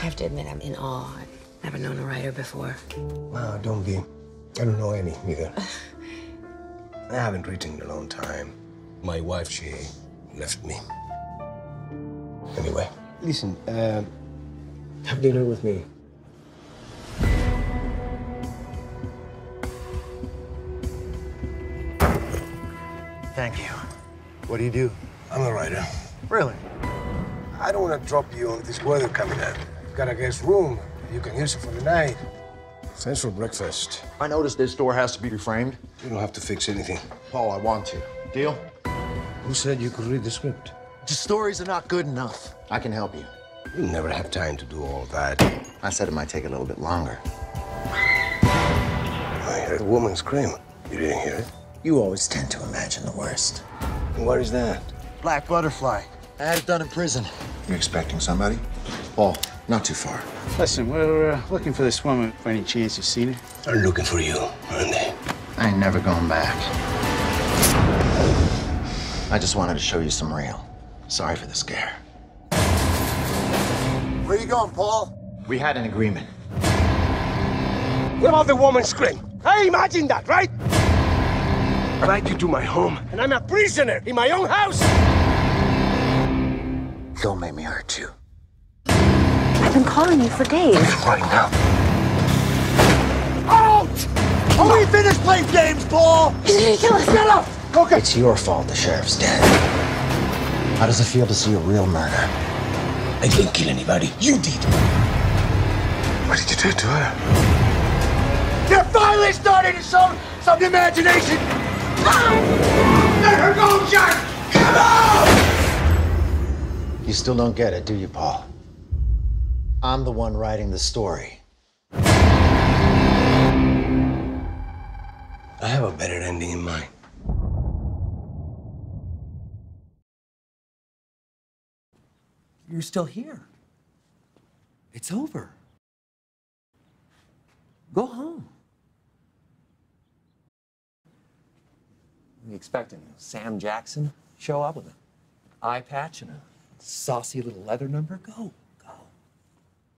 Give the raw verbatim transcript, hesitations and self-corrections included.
I have to admit, I'm in awe. I've never known a writer before. Wow, don't be. I don't know any, either. I haven't written in a long time. My wife, she left me. Anyway, listen, uh, have dinner with me. Thank you. What do you do? I'm a writer. Really? I don't want to drop you on this weather coming up. You've got a guest room. You can use it for the night. Thanks for breakfast. I noticed this door has to be reframed. You don't have to fix anything. Paul, I want to. Deal? Who said you could read the script? The stories are not good enough. I can help you. You never have time to do all that. I said it might take a little bit longer. I heard a woman scream. You didn't hear it? You always tend to imagine the worst. And what is that? Black Butterfly. I had it done in prison. You expecting somebody? Paul, not too far. Listen, we're uh, looking for this woman. By any chance you've seen her? They're looking for you, aren't they? I ain't never going back. I just wanted to show you some real. Sorry for the scare. Where you going, Paul? We had an agreement. What about the woman scream? I imagine that, right? I like you to my home, and I'm a prisoner in my own house. Don't make me hurt you. I've been calling you for days. Right now. Out! Are we finished playing games, Paul? He's gonna kill us. Get up! Okay. It's your fault the sheriff's dead. How does it feel to see a real murder? I didn't kill anybody. You did. What did you do to her? You're finally starting to show some imagination. Let her go, Jack! Come on! You still don't get it, do you, Paul? I'm the one writing the story. I have a better ending in mind. You're still here. It's over. Go home. You expecting Sam Jackson show up with an eye patch and a saucy little leather number? Go.